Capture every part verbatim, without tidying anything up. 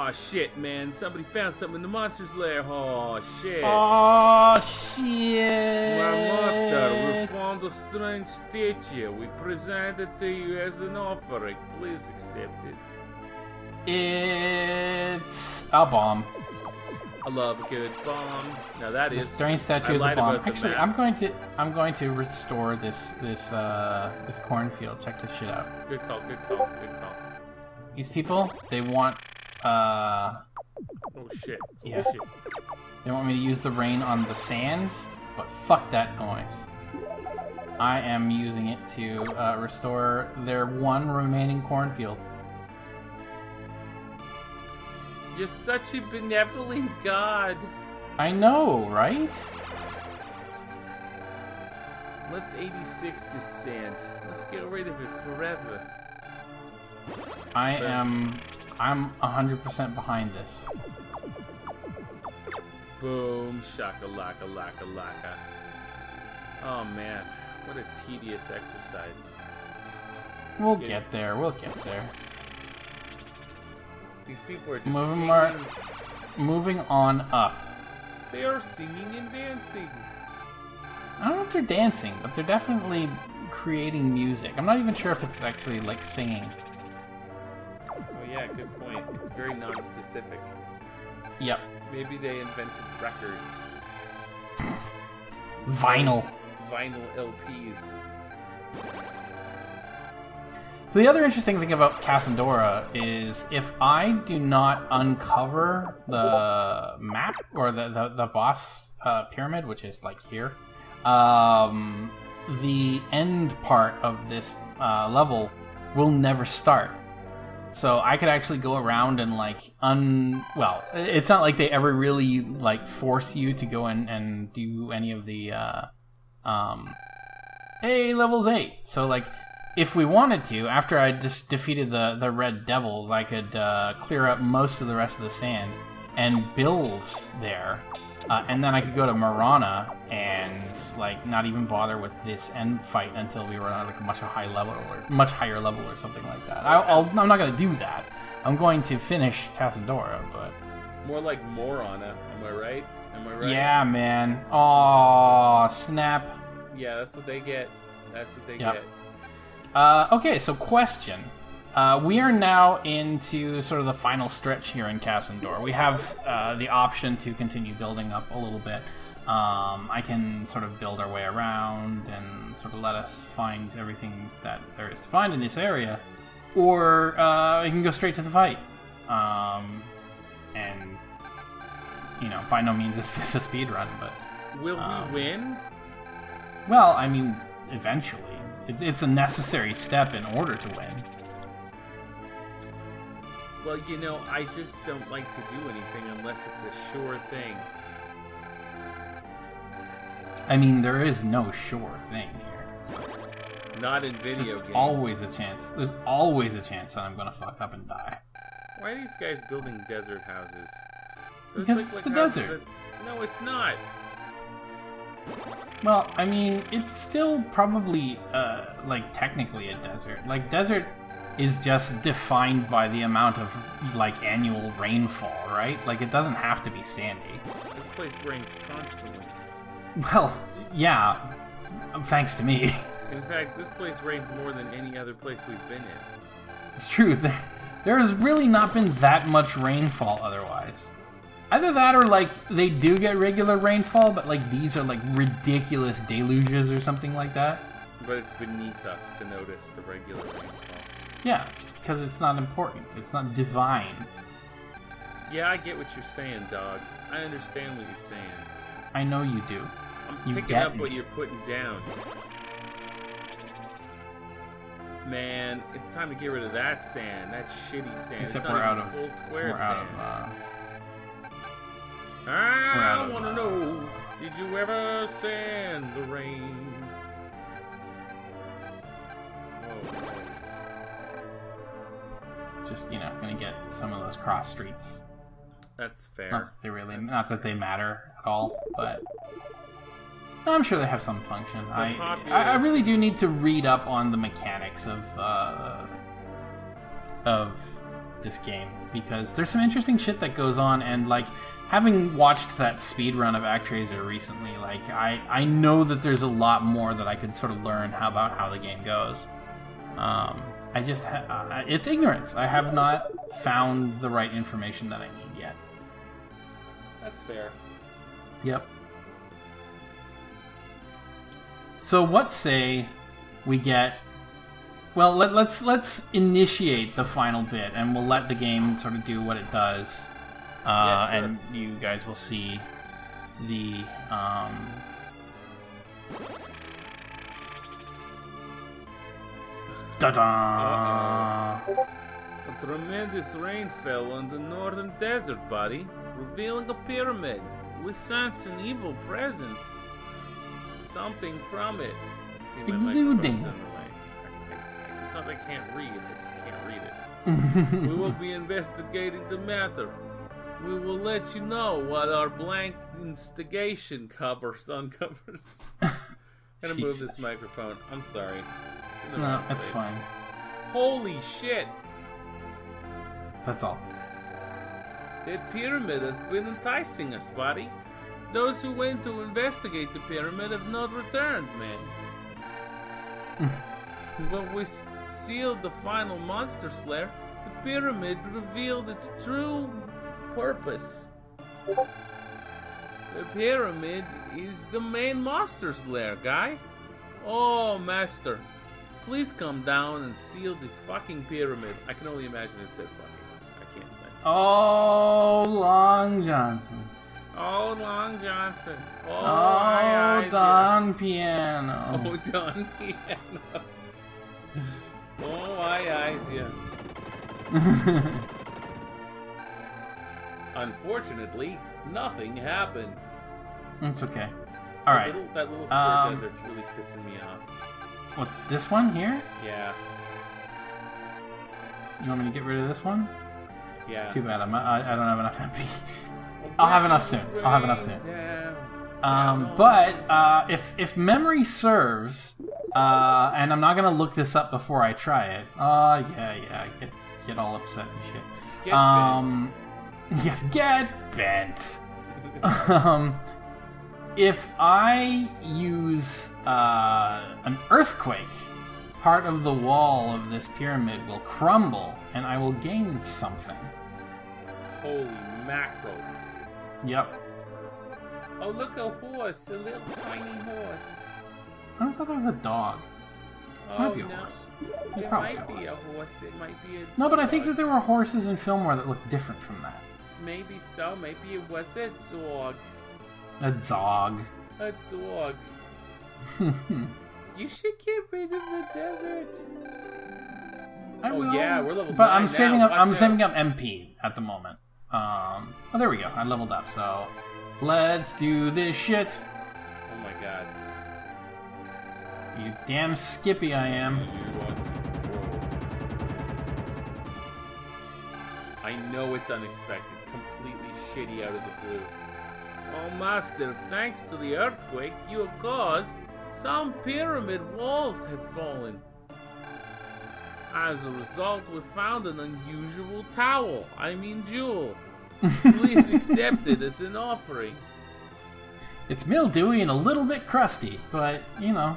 Aw, shit, man. Somebody found something in the monster's lair. Aw, shit. Aw, shit. My monster, we found a strange statue. We present it to you as an offering. Please accept it. It's a bomb. I love a good bomb. Now that is the strange statue is a bomb. Actually, I'm going to I'm going to restore this this uh this cornfield. Check this shit out. Good call, good call, good call. These people, they want uh oh shit. Oh yeah. shit. They want me to use the rain on the sand, but fuck that noise. I am using it to uh, restore their one remaining cornfield. You're such a benevolent god. I know, right? Let's eighty-six this sand. Let's get rid of it forever. I but... am... I'm one hundred percent behind this. Boom, shaka laka laka laka. Oh man, what a tedious exercise. We'll get, get there, we'll get there. These people are just moving, are, moving on up. They are singing and dancing. I don't know if they're dancing, but they're definitely creating music. I'm not even sure if it's actually like singing. Oh yeah, good point. It's very non-specific. Yep. Maybe they invented records. Vinyl. Vinyl L Ps. So the other interesting thing about Cassandora is if I do not uncover the map or the, the, the boss uh, pyramid, which is like here, um, the end part of this uh, level will never start. So I could actually go around and like un... Well, it's not like they ever really like force you to go in and do any of the... Uh, um, hey, level's eight! So like... If we wanted to, after I just defeated the, the Red Devils, I could uh, clear up most of the rest of the sand and build there. Uh, and then I could go to Marana and like not even bother with this end fight until we were on like a much high level or much higher level or something like that. I, I'll, I'm not going to do that. I'm going to finish Cassandora, but more like Morana. Am I right? Am I right? Yeah, man. Aw, snap. Yeah, that's what they get. That's what they yep. get. Uh, okay, so question. Uh, we are now into sort of the final stretch here in Cassandora. We have uh, the option to continue building up a little bit. Um, I can sort of build our way around and sort of let us find everything that there is to find in this area. Or uh, we can go straight to the fight. Um, and, you know, by no means is this a speedrun, but... Will um, we win? Well, I mean, eventually. It's, it's a necessary step in order to win. Well, you know, I just don't like to do anything unless it's a sure thing. I mean, there is no sure thing here. So. Not in video There's games. There's always a chance. There's always a chance that I'm going to fuck up and die. Why are these guys building desert houses? Those because it's like the desert. That... No, it's not. Well, I mean, it's still probably, uh, like, technically a desert. Like, desert is just defined by the amount of, like, annual rainfall, right? Like, it doesn't have to be sandy. This place rains constantly. Well, yeah, thanks to me. In fact, this place rains more than any other place we've been in. It's true. There has really not been that much rainfall otherwise. Either that or, like, they do get regular rainfall, but, like, these are, like, ridiculous deluges or something like that. But it's beneath us to notice the regular rainfall. Yeah, because it's not important. It's not divine. Yeah, I get what you're saying, dog. I understand what you're saying. I know you do. I'm you picking up me. what you're putting down. Man, it's time to get rid of that sand. That shitty sand. Except it's not we're out of full square we're sand. Out of, uh... I want to know, did you ever sand the rain? Whoa. Just, you know, gonna get some of those cross streets. That's fair. Not that they really, That's not fair. that they matter at all, but I'm sure they have some function. I, I, I really do need to read up on the mechanics of, uh, of this game, because there's some interesting shit that goes on, and like, having watched that speedrun of ActRaiser recently, like, I, I know that there's a lot more that I could sort of learn how about how the game goes. Um, I just, ha uh, it's ignorance. I have not found the right information that I need yet. That's fair. Yep. So what say we get, well, let, let's, let's initiate the final bit, and we'll let the game sort of do what it does. Uh, yeah, sure. And you guys will see the, um... ta-da! Uh-oh. A tremendous rain fell on the northern desert, buddy, revealing a pyramid. We sense an evil presence. Something from it. See, exuding. I, I, I, I can't read. I just can't read it. We will be investigating the matter. We will let you know what our blank instigation covers uncovers. I'm gonna move this microphone. I'm sorry. It's in the no, that's place. Fine. Holy shit! That's all. That pyramid has been enticing us, buddy. Those who went to investigate the pyramid have not returned, man. When we sealed the final monster's lair, the pyramid revealed its true purpose. The pyramid is the main monster's lair, guy. Oh, master, please come down and seal this fucking pyramid. I can only imagine it said fucking. I can't imagine. Oh, Long Johnson. Oh, Long Johnson. Oh, oh Don Piano. Oh, Don Piano. Oh, I eyes ya. Unfortunately, nothing happened. It's okay. All right. That little, that little square um, desert's really pissing me off. What, this one here? Yeah. You want me to get rid of this one? Yeah. Too bad. I'm, I, I don't have enough M P. I'll have enough soon. I'll have enough soon. Um, but uh, if if memory serves, uh, and I'm not gonna look this up before I try it. Oh uh, yeah, yeah. Get get all upset and shit. Get um, bent. Yes, get bent. um, if I use uh, an earthquake, part of the wall of this pyramid will crumble, and I will gain something. Holy mackerel. Yep. Oh, look, a horse. A little tiny horse. I always thought there was a dog. It might be a horse. It might be a horse. It might be a dog. No, but I think that there were horses in Fillmore that looked different from that. Maybe so. Maybe it was a dog. A dog. A dog. You should get rid of the desert. I oh, will. Yeah, we're level But I'm saving up, I'm saving up M P at the moment. Um, oh, there we go. I leveled up, so let's do this shit. Oh my god. You damn skippy I am. I know it's unexpected. Completely shitty out of the blue. Oh, master, thanks to the earthquake you caused, some pyramid walls have fallen. As a result, we found an unusual towel. I mean jewel. Please accept it as an offering. It's mildewy and a little bit crusty, but, you know.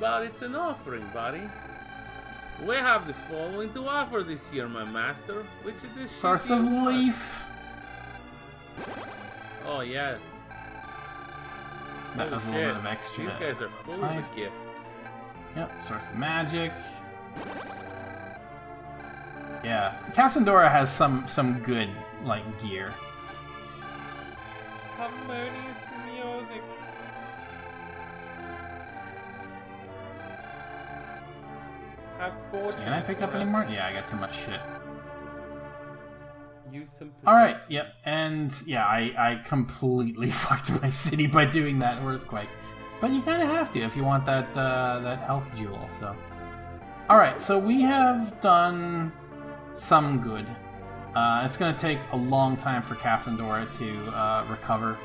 But it's an offering, buddy. We have the following to offer this year, my master. Which is this source of leaf. Oh, yeah. That was a little bit of extra. These guys are full of the gifts. Yep, source of magic. Yeah, Cassandora has some some good like gear. Harmonious music. Have fortune. Can I pick up us. any more? Yeah, I got too much shit. Use some. All right. Yep. And yeah, I I completely fucked my city by doing that earthquake, but you kind of have to if you want that uh, that health jewel. So. All right. So we have done some good. Uh, it's going to take a long time for Cassandora to uh, recover.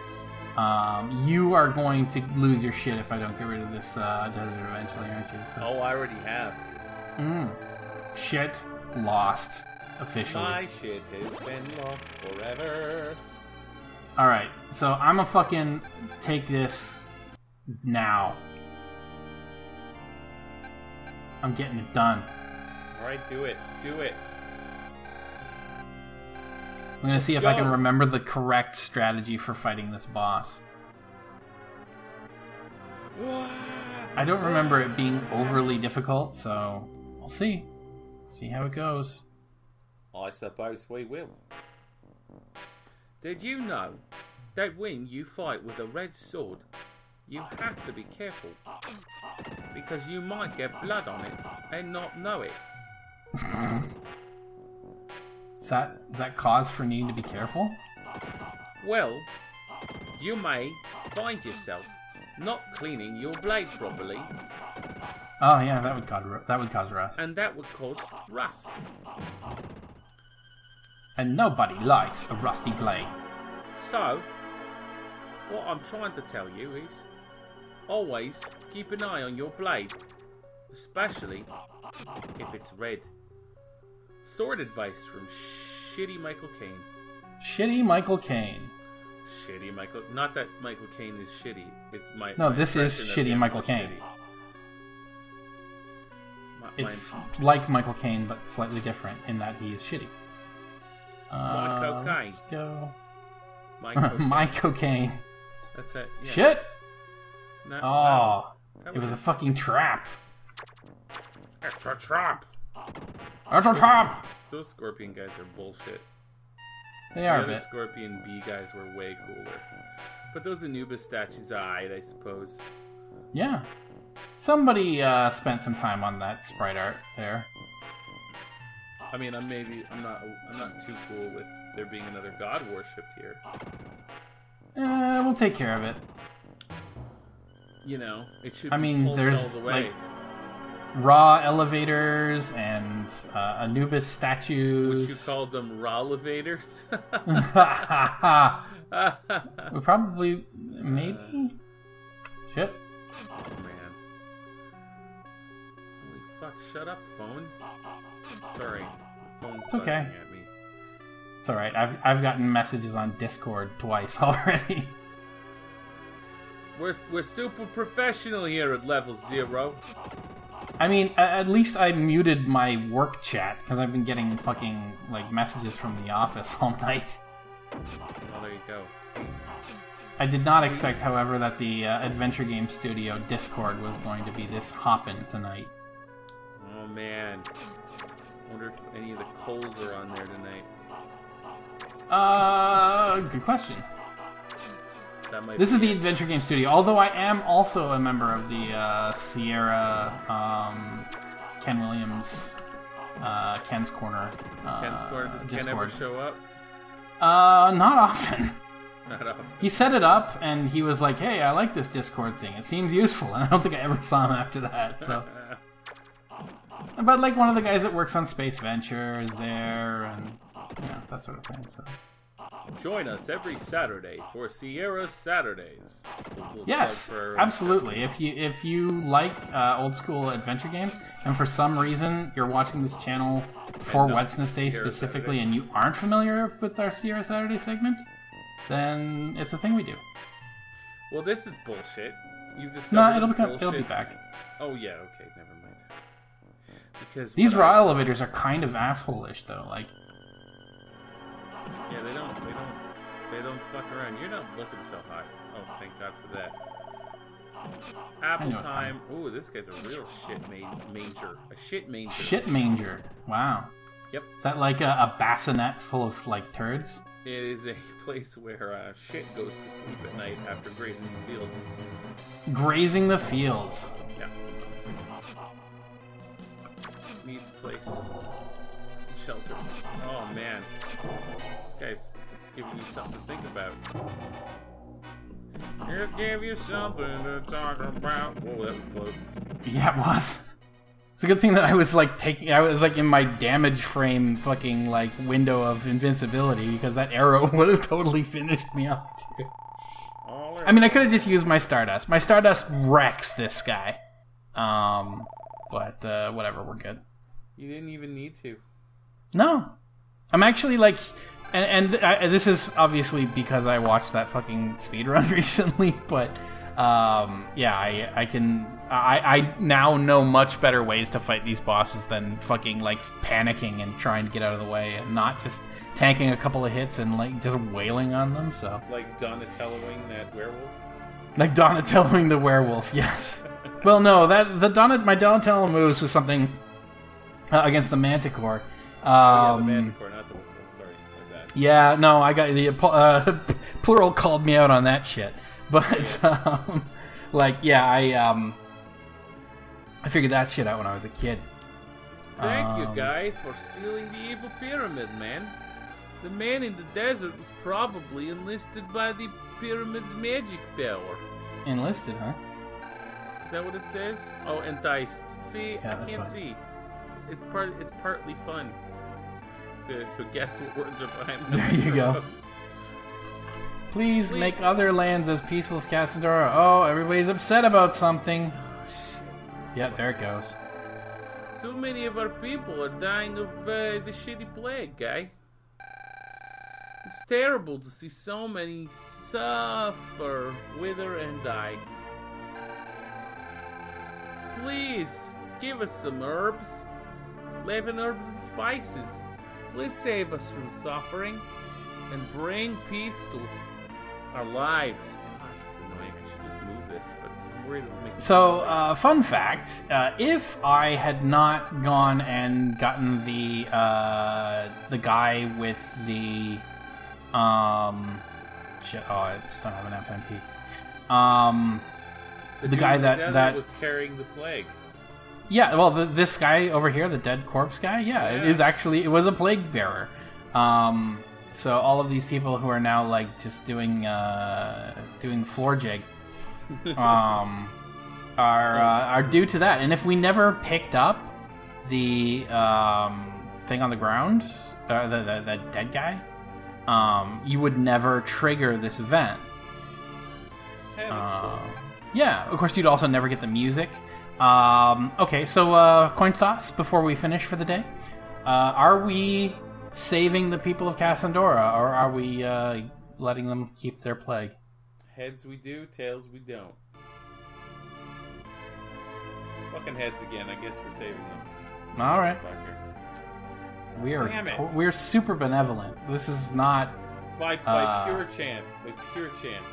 Um, you are going to lose your shit if I don't get rid of this uh, desert eventually, aren't you? So. Oh, I already have. Mm. Shit. Lost. Officially. My shit has been lost forever. Alright, so I'm gonna fucking take this now. I'm getting it done. Alright, do it. Do it. I'm gonna Let's see if go. I can remember the correct strategy for fighting this boss. I don't remember it being overly difficult, so we'll see. See how it goes. I suppose we will. Did you know that when you fight with a red sword, you have to be careful because you might get blood on it and not know it? Is that, is that cause for needing to be careful? Well, you may find yourself not cleaning your blade properly. Oh yeah, that would cause that would cause rust. And that would cause rust. And nobody likes a rusty blade. So, what I'm trying to tell you is, always keep an eye on your blade, especially if it's red. Sword advice from shitty Michael Caine. Shitty Michael Caine. Shitty Michael. Not that Michael Caine is shitty. It's my. No, my this is shitty Michael Caine. Shitty. My, it's my... like Michael Caine, but slightly different in that he is shitty. My cocaine. Uh, let's go. My cocaine. My cocaine. That's it. Yeah. Shit. No, oh, no. It was a fucking trap. It's a trap. It's a trap. Those scorpion guys are bullshit. They are. The scorpion bee guys were way cooler. But those Anubis statues, alright, I suppose. Yeah. Somebody uh, spent some time on that sprite art there. I mean, I'm maybe I'm not I'm not too cool with there being another god worshipped here. Uh, we'll take care of it. You know, it should. I mean, be there's all the way. Like raw elevators and uh, Anubis statues. Would you call them raw elevators? We probably maybe. Uh, Shit. Oh man. Holy fuck! Shut up, phone. Sorry. Phone's it's okay. At me. It's alright. I've, I've gotten messages on Discord twice already. We're, we're super professional here at level zero. I mean, at least I muted my work chat, because I've been getting fucking, like, messages from the office all night. Well, there you go. See? I did not See? expect, however, that the uh, Adventure Game Studio Discord was going to be this hoppin' tonight. Oh, man. I wonder if any of the coals are on there tonight. Uh, good question. That might this is it. The Adventure Game Studio, although I am also a member of the uh, Sierra, um, Ken Williams, uh, Ken's Corner. Uh, Ken's Corner? Does Ken Discord. ever show up? Uh, not often. Not often. He set it up, and he was like, hey, I like this Discord thing. It seems useful, and I don't think I ever saw him after that, so... But, like, one of the guys that works on Space Venture is there, and, you know, that sort of thing, so... Join us every Saturday for Sierra Saturdays. We'll yes, for... absolutely. If you if you like uh, old-school adventure games, and for some reason you're watching this channel for Wednesday specifically, Saturday. and you aren't familiar with our Sierra Saturday segment, then it's a thing we do. Well, this is bullshit. You've discovered No, it'll, become, it'll be back. Oh, yeah, okay, never mind. Because these raw elevators are kind of asshole-ish, though. Like, yeah, they don't, they don't, they don't fuck around. You're not looking so hot. Oh, thank God for that. Apple time. Ooh, this guy's a real shit ma manger. A shit manger. Shit manger. Wow. Yep. Is that like a, a bassinet full of like turds? It is a place where uh, shit goes to sleep at night after grazing the fields. Grazing the fields. Yeah. Needs place, some shelter. Oh man, this guy's giving you something to think about. He'll give you something to talk about. Whoa, that was close. Yeah, it was. It's a good thing that I was like taking. I was like in my damage frame, fucking like window of invincibility, because that arrow would have totally finished me off too. I mean, I could have just used my Stardust. My Stardust wrecks this guy. Um, but uh, whatever, we're good. You didn't even need to. No. I'm actually like, and, and I, this is obviously because I watched that fucking speedrun recently, but um, yeah, I, I can, I, I now know much better ways to fight these bosses than fucking like panicking and trying to get out of the way and not just tanking a couple of hits and like just wailing on them, so. Like Donatelloing that werewolf? Like Donatelloing the werewolf, yes. Well, no, that the Donat my Donatello moves was something uh, against the Manticore. Um, oh, yeah, the Manticore, not the werewolf. Sorry, like that. Yeah, no, I got the uh, plural called me out on that shit. But um, like, yeah, I um, I figured that shit out when I was a kid. Thank um, you, guy, for sealing the evil pyramid, man. The man in the desert was probably enlisted by the pyramid's magic power. Enlisted, huh? Is that what it says? Oh, enticed. See, yeah, I can't see. It's part. It's partly fun to to guess what words are behind. There you go. Please, Please make other lands as peaceful as Casadora. Oh, everybody's upset about something. Oh, shit. Yeah, there it goes. Too many of our people are dying of uh, the shitty plague, guy. It's terrible to see so many suffer, wither, and die. Please, give us some herbs. Leaven herbs and spices. Please save us from suffering and bring peace to our lives. God, that's annoying. I should just move this, but I'm worried it'll make it. So, uh, fun fact, uh, if I had not gone and gotten the, uh, the guy with the... Um, shit, oh, I just don't have an F M P. Um, the, the guy that, the that was carrying the plague. Yeah, well, the, this guy over here, the dead corpse guy, yeah, yeah, it is actually, it was a plague bearer. Um, so all of these people who are now, like, just doing, uh, doing floor jig, um, are, uh, are due to that. And if we never picked up the, um, thing on the ground, uh, the, the, the dead guy, Um, you would never trigger this event. Hey, that's uh, cool. Yeah, of course you'd also never get the music. Um, okay, so uh, coin toss before we finish for the day. Uh, are we saving the people of Cassandora, or are we uh, letting them keep their plague? Heads we do, tails we don't. Fucking heads again, I guess we're saving them. Alright. We are we're super benevolent. This is not by by uh, pure chance. By pure chance.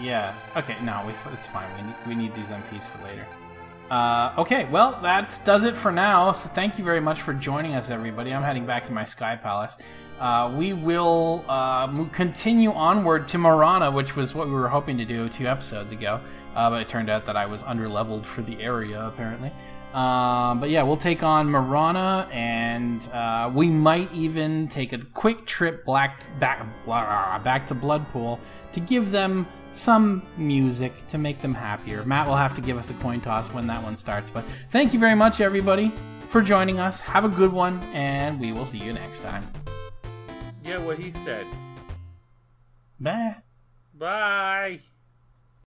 Yeah. Okay. No, we it's fine. We need, we need these M Ps for later. Uh, okay. Well, that does it for now. So thank you very much for joining us, everybody. I'm heading back to my Sky Palace. Uh, we will uh, continue onward to Marana, which was what we were hoping to do two episodes ago, uh, but it turned out that I was underleveled for the area apparently. Um, but yeah, we'll take on Marana, and uh, we might even take a quick trip back to, back, back to Bloodpool to give them some music to make them happier. Matt will have to give us a coin toss when that one starts. But thank you very much, everybody, for joining us. Have a good one, and we will see you next time. Yeah, what he said. Bye. Bye.